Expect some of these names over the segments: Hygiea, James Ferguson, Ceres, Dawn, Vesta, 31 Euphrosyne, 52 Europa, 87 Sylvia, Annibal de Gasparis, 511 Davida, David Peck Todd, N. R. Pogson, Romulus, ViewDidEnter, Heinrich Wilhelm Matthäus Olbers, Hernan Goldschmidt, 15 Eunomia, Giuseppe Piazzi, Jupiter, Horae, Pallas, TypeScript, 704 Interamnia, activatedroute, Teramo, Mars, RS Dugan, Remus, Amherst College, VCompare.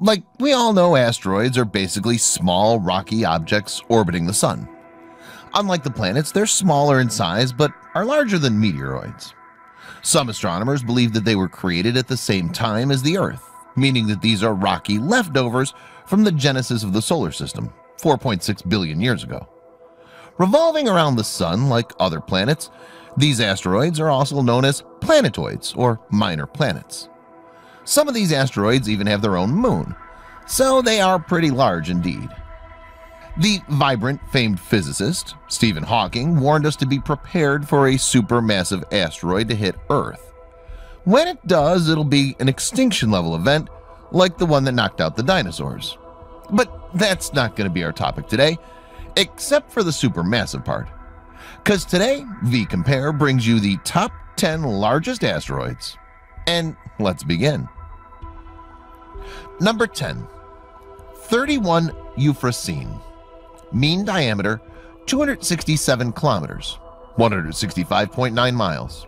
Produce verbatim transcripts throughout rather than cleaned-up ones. Like, we all know asteroids are basically small, rocky objects orbiting the Sun. Unlike the planets, they're smaller in size but are larger than meteoroids. Some astronomers believe that they were created at the same time as the Earth, meaning that these are rocky leftovers from the genesis of the solar system four point six billion years ago. Revolving around the Sun like other planets, these asteroids are also known as planetoids or minor planets. Some of these asteroids even have their own moon, so they are pretty large indeed. The vibrant, famed physicist Stephen Hawking warned us to be prepared for a supermassive asteroid to hit Earth. When it does, it'll be an extinction-level event like the one that knocked out the dinosaurs. But that's not going to be our topic today, except for the supermassive part. Because today, VCompare brings you the top ten largest asteroids. And let's begin. Number ten. thirty-one Euphrosyne. Mean diameter two hundred sixty-seven kilometers, one hundred sixty-five point nine miles.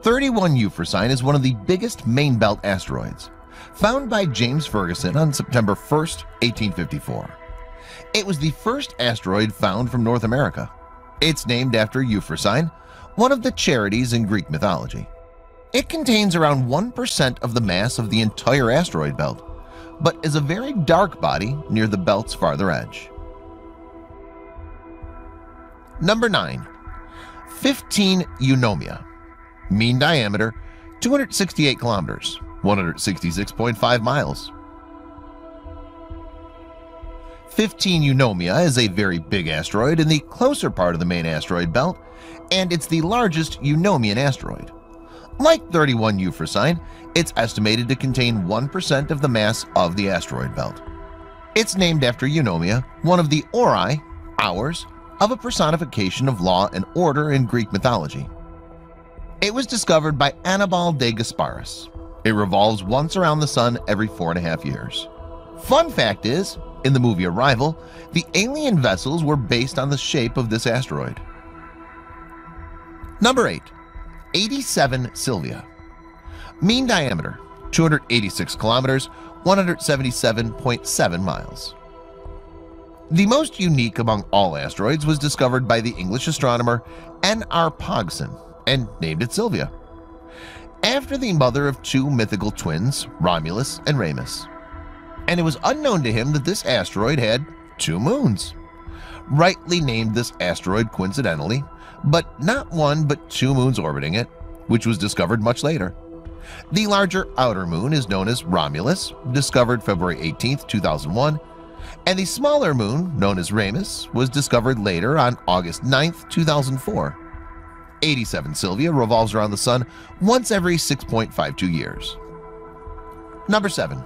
thirty-one Euphrosyne is one of the biggest main belt asteroids, found by James Ferguson on September first, eighteen fifty-four. It was the first asteroid found from North America. It's named after Euphrosyne, one of the Charities in Greek mythology. It contains around one percent of the mass of the entire asteroid belt, but is a very dark body near the belt's farther edge. Number nine. fifteen Eunomia. Mean diameter two hundred sixty-eight kilometers, one hundred sixty-six point five miles. fifteen Eunomia is a very big asteroid in the closer part of the main asteroid belt, and it's the largest Eunomian asteroid. Like thirty-one Euphrosyne, it's estimated to contain one percent of the mass of the asteroid belt. It's named after Eunomia, one of the Horae, hours, of a personification of law and order in Greek mythology. It was discovered by Annibal de Gasparis. It revolves once around the Sun every four and a half years. Fun fact is, in the movie Arrival, the alien vessels were based on the shape of this asteroid. Number eight. eighty-seven Sylvia. Mean diameter two hundred eighty-six kilometers, one hundred seventy-seven point seven miles. The most unique among all asteroids was discovered by the English astronomer N. R. Pogson and named it Sylvia, after the mother of two mythical twins, Romulus and Remus. And it was unknown to him that this asteroid had two moons. Rightly named this asteroid coincidentally, but not one but two moons orbiting it, which was discovered much later. The larger outer moon is known as Romulus, discovered February eighteenth, two thousand one, and the smaller moon, known as Remus, was discovered later on August ninth, two thousand four. eighty-seven Sylvia revolves around the Sun once every six point five two years. Number seven.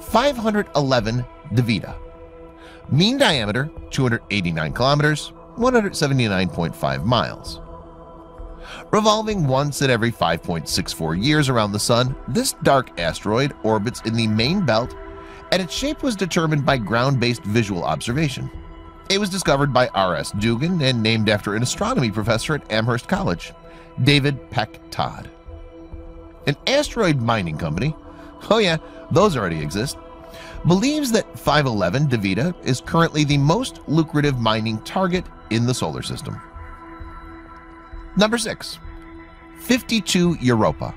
five hundred eleven Davida. Mean diameter two hundred eighty-nine kilometers, one hundred seventy-nine point five miles. Revolving once at every five point six four years around the Sun, this dark asteroid orbits in the main belt, and its shape was determined by ground-based visual observation. It was discovered by R S Dugan and named after an astronomy professor at Amherst College, David Peck Todd. An asteroid mining company, oh yeah, those already exist, believes that five eleven Davida is currently the most lucrative mining target in the solar system. Number six. fifty-two Europa.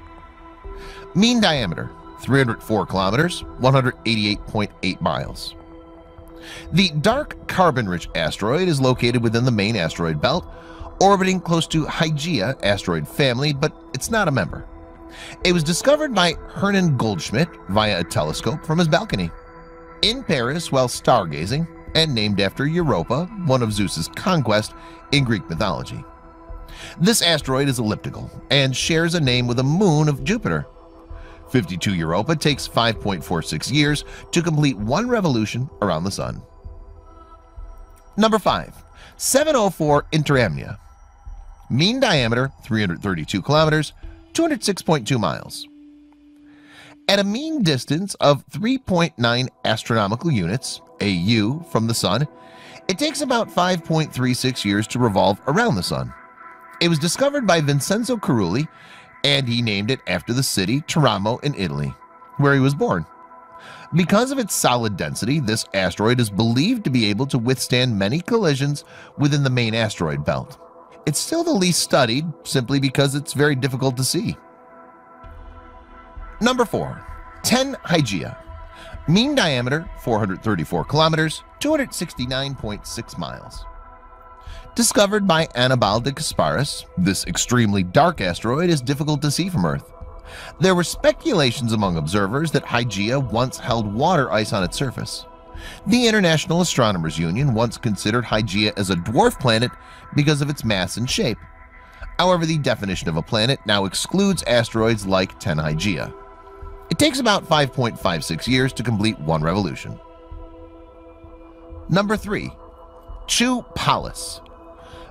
Mean diameter three hundred four kilometers, one hundred eighty-eight point eight miles. The dark carbon-rich asteroid is located within the main asteroid belt, orbiting close to Hygiea asteroid family, but it's not a member. It was discovered by Hernan Goldschmidt via a telescope from his balcony in Paris while stargazing, and named after Europa, one of Zeus's conquests in Greek mythology. This asteroid is elliptical and shares a name with a moon of Jupiter. fifty-two Europa takes five point four six years to complete one revolution around the Sun. Number five. seven oh four Interamnia. Mean diameter three hundred thirty-two kilometers, two hundred six point two miles. At a mean distance of three point nine astronomical units (A U) from the Sun, it takes about five point three six years to revolve around the Sun. It was discovered by Vincenzo and he named it after the city Teramo in Italy, where he was born. Because of its solid density, this asteroid is believed to be able to withstand many collisions within the main asteroid belt. It's still the least studied, simply because it's very difficult to see. Number four. ten Hygiea. Mean diameter four hundred thirty-four kilometers, two hundred sixty-nine point six miles. Discovered by Annibal de Gasparis, this extremely dark asteroid is difficult to see from Earth. There were speculations among observers that Hygiea once held water ice on its surface. The International Astronomers Union once considered Hygiea as a dwarf planet because of its mass and shape. However, the definition of a planet now excludes asteroids like ten Hygiea. It takes about five point five six years to complete one revolution. Number three. two Pallas.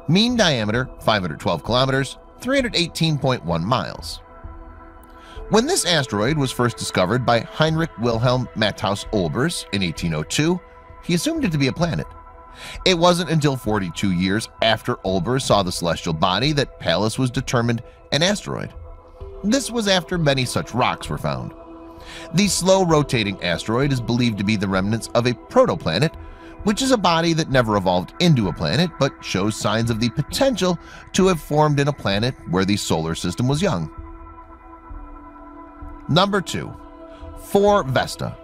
Mean diameter five hundred twelve kilometers, three hundred eighteen point one miles. When this asteroid was first discovered by Heinrich Wilhelm Matthäus Olbers in eighteen oh two, he assumed it to be a planet. It wasn't until forty-two years after Olbers saw the celestial body that Pallas was determined an asteroid. This was after many such rocks were found. The slow-rotating asteroid is believed to be the remnants of a protoplanet, which is a body that never evolved into a planet but shows signs of the potential to have formed in a planet where the solar system was young. Number two. four Vesta.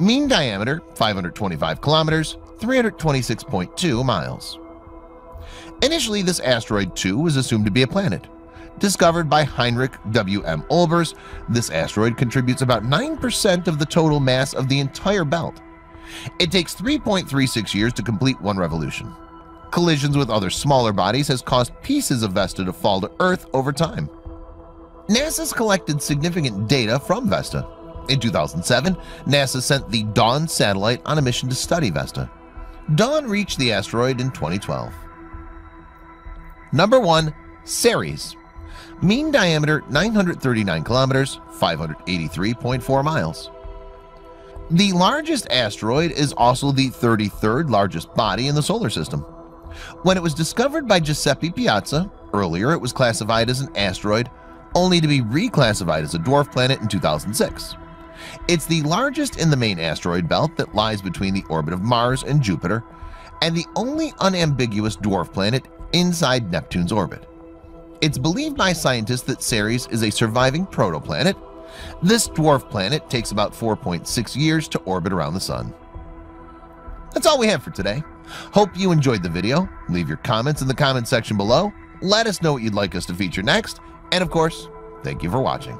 Mean diameter five hundred twenty-five kilometers, three hundred twenty-six point two miles. Initially, this asteroid too was assumed to be a planet. Discovered by Heinrich W M Olbers, this asteroid contributes about nine percent of the total mass of the entire belt. It takes three point three six years to complete one revolution. Collisions with other smaller bodies has caused pieces of Vesta to fall to Earth over time. NASA's collected significant data from Vesta. In two thousand seven, NASA sent the Dawn satellite on a mission to study Vesta. Dawn reached the asteroid in twenty twelve. Number one. Ceres. Mean diameter nine hundred thirty-nine kilometers, five hundred eighty-three point four miles. The largest asteroid is also the thirty-third largest body in the solar system. When it was discovered by Giuseppe Piazzi, earlier it was classified as an asteroid, only to be reclassified as a dwarf planet in two thousand six. It's the largest in the main asteroid belt that lies between the orbit of Mars and Jupiter, and the only unambiguous dwarf planet inside Neptune's orbit. It's believed by scientists that Ceres is a surviving protoplanet. This dwarf planet takes about four point six years to orbit around the Sun. That's all we have for today. Hope you enjoyed the video. Leave your comments in the comment section below. Let us know what you'd like us to feature next. And of course, thank you for watching.